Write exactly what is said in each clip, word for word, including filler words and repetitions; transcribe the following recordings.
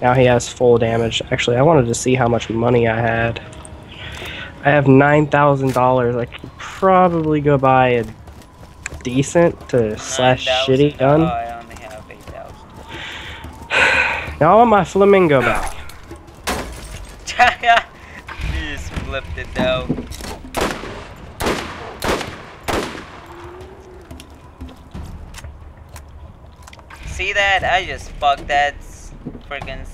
Now he has full damage. Actually, I wanted to see how much money I had. I have nine thousand dollars. I could probably go buy a decent to slash shitty gun. I only have eight thousand. Now I want my flamingo back. You just flipped it though. See that? I just fucked that. Freaking,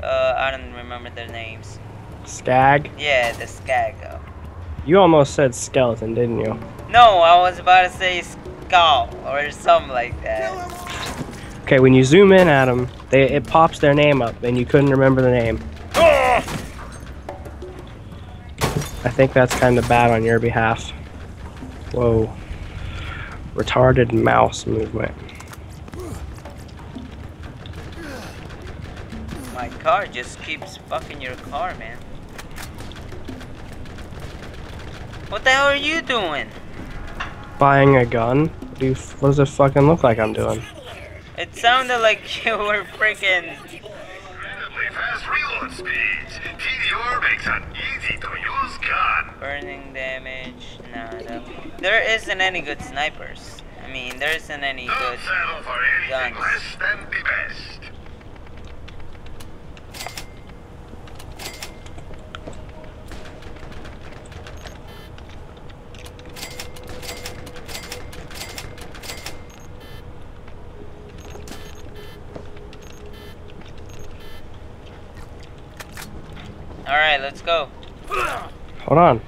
uh, I don't remember their names. Skag? Yeah, the Skag. Oh. You almost said skeleton, didn't you? No, I was about to say skull or something like that. Okay, when you zoom in at them, they, it pops their name up, and you couldn't remember the name. Ah! I think that's kind of bad on your behalf. Whoa. Retarded mouse movement. My car just keeps fucking your car, man. What the hell are you doing? Buying a gun? What, do you, what does it fucking look like I'm doing? It sounded like you were freaking... Incredibly fast reload speed. T D R makes an easy-to-use gun. Burning damage. Nah, no. There isn't any good snipers. I mean, there isn't any Don't good settle for anything guns. Less than the best. Alright, let's go. Hold on.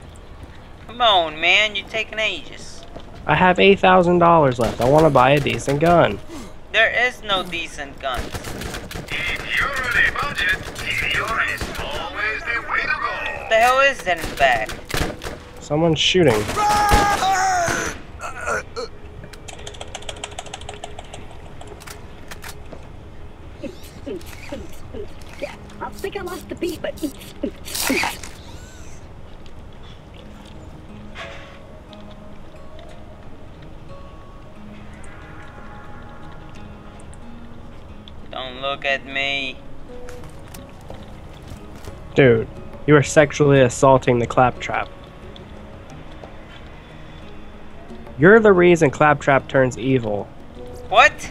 Come on, man. You're taking ages. I have eight thousand dollars left. I want to buy a decent gun. There is no decent guns. If you're on a budget, T D R is always the way to go. What the hell is that in the back? Someone's shooting. I think I lost the beat, but... Don't look at me. Dude, you are sexually assaulting the Claptrap. You're the reason Claptrap turns evil. What?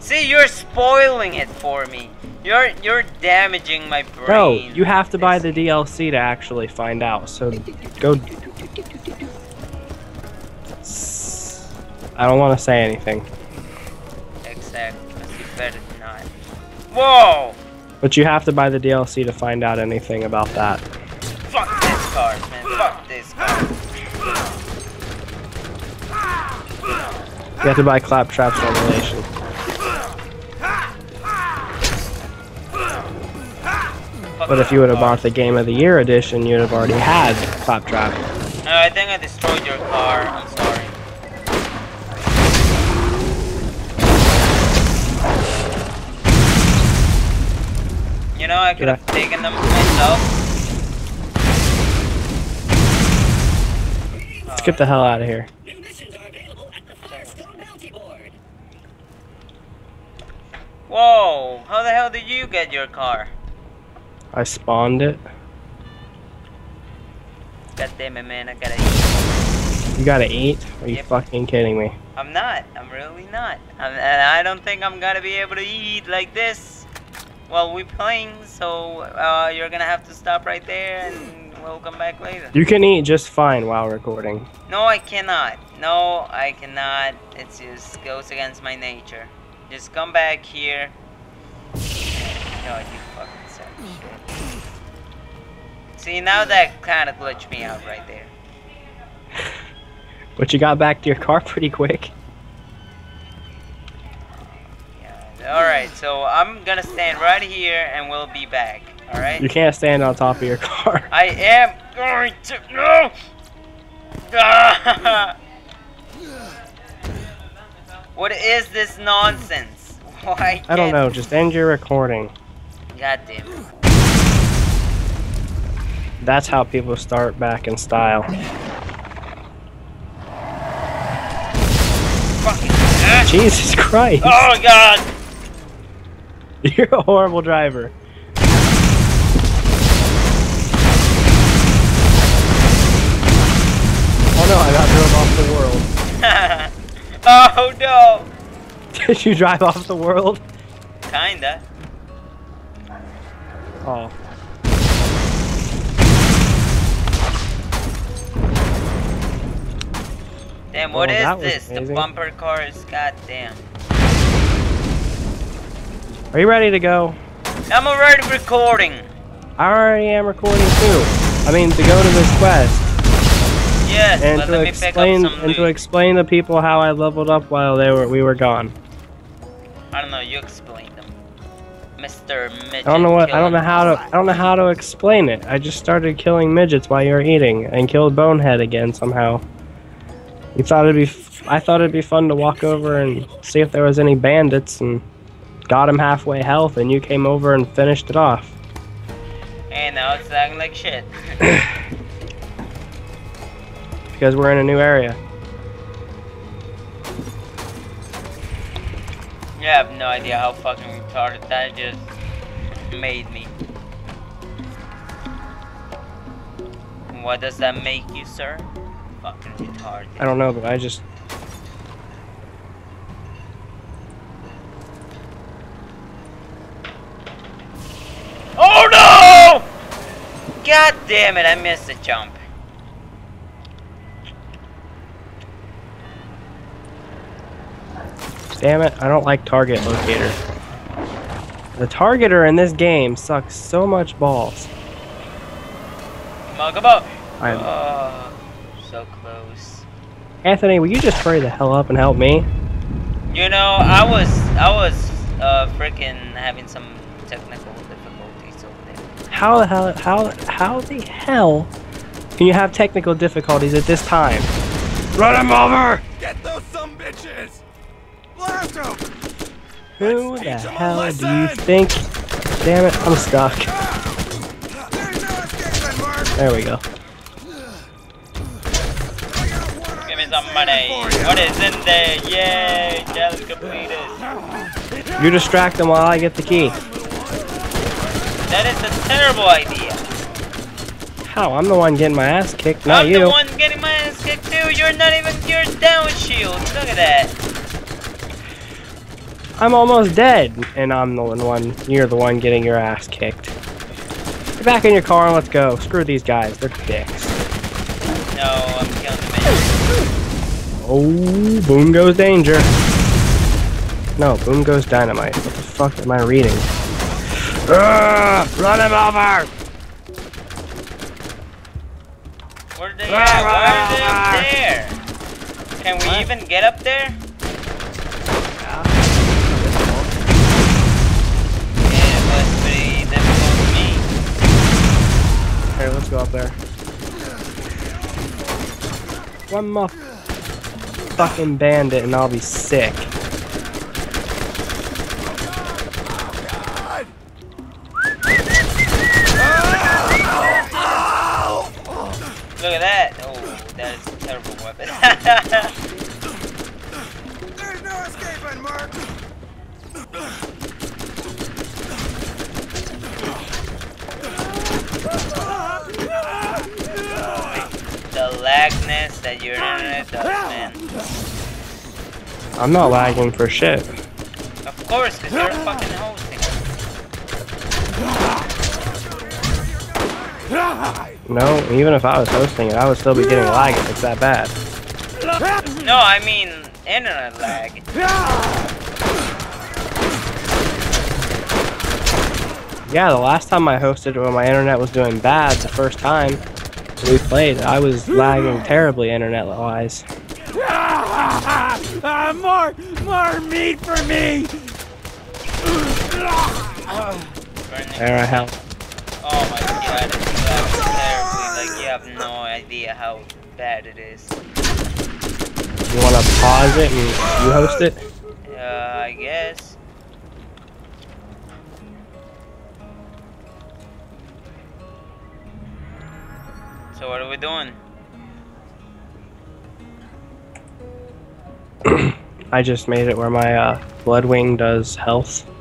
See, you're spoiling it for me. You're you're damaging my brain. Bro, you have to buy the D L C to actually find out. So go. I don't want to say anything. Exactly. You better not. Whoa! But you have to buy the D L C to find out anything about that. Fuck this car, man. Fuck this car. You have to buy Claptrap's Revelation. But if you would have bought the Game of the Year edition, you'd have already had Claptrap. Uh, I think I destroyed your car. I'm sorry. You know, I could have taken them myself. Let's get the hell out of here. Whoa! How the hell did you get your car? I spawned it. God damn it, man, I gotta eat. You gotta eat? Are you yep. fucking kidding me? I'm not. I'm really not. I'm, and I don't think I'm gonna be able to eat like this while we're playing, so uh, you're gonna have to stop right there and we'll come back later. You can eat just fine while recording. No, I cannot. No, I cannot. It just goes against my nature. Just come back here. No, you fucking suck. See, now that kind of glitched me out right there. But you got back to your car pretty quick. Yeah, alright, so I'm gonna stand right here and we'll be back, alright? You can't stand on top of your car. I am going to... No! What is this nonsense? Why I don't know, just end your recording. God damn it. That's how people start back in style. Fucking Jesus Christ! Oh God! You're a horrible driver. Oh no, I got driven off the world. Oh no! Did you drive off the world? Kinda. Oh. Damn, what oh, is this? Amazing. The bumper cars, goddamn. Are you ready to go? I'm already recording. I already am recording too. I mean, to go to this quest. Yes, and but to let explain me pick up some and to explain to people how I leveled up while they were we were gone. I don't know. You explained them, Mister Midget. I don't know what. I don't know how to. I don't know how to explain it. I just started killing midgets while you were eating and killed Bonehead again somehow. You thought it'd be. F I thought it'd be fun to walk over and see if there was any bandits and. Got him halfway health, and you came over and finished it off. And now it's acting like shit. Because we're in a new area. Yeah, I have no idea how fucking retarded that just made me. What does that make you, sir? Fucking retarded. I don't know, but I just... Oh no! God damn it, I missed the jump. Damn it, I don't like target locator. The targeter in this game sucks so much balls. Come on, come on. I'm... Oh, so close. Anthony, will you just hurry the hell up and help me? You know, I was, I was, uh, freaking having some technical. How the hell, how, how the hell can you have technical difficulties at this time? Run him over! Get those some bitches! Blast him! Who the hell do you think? Damn it, I'm stuck. There we go. Give me some money. What is in there? Yay! Challenge completed. You distract them while I get the key. That is a terrible idea. How? I'm the one getting my ass kicked, not you. I'm the one getting my ass kicked too. You're not even your down shield. Look at that. I'm almost dead, and I'm the one. You're the one getting your ass kicked. Get back in your car and let's go. Screw these guys. They're dicks. No, I'm killing the man. Oh, boom goes danger. No, boom goes dynamite. What the fuck am I reading? Uh, run him over! Where are they at? Why are they up there? Can we what? even get up there? Yeah. It must be difficult for me. Alright, let's go up there. One more fucking bandit and I'll be sick. Look at that! Oh, that is a terrible weapon. There's no escaping, Mark! The lagness that your internet does, man. I'm not lagging for shit. Of course, because you're fucking hosting. No, even if I was hosting it, I would still be getting lag if it's that bad. No, I mean internet lag. Yeah, the last time I hosted when my internet was doing bad, the first time we played, I was lagging terribly internet-wise. Uh, more, more meat for me! There I help. Oh my god, it's terribly, like you have no idea how bad it is. You wanna pause it and you host it? Uh, I guess. So what are we doing? I just made it where my uh, Bloodwing does health.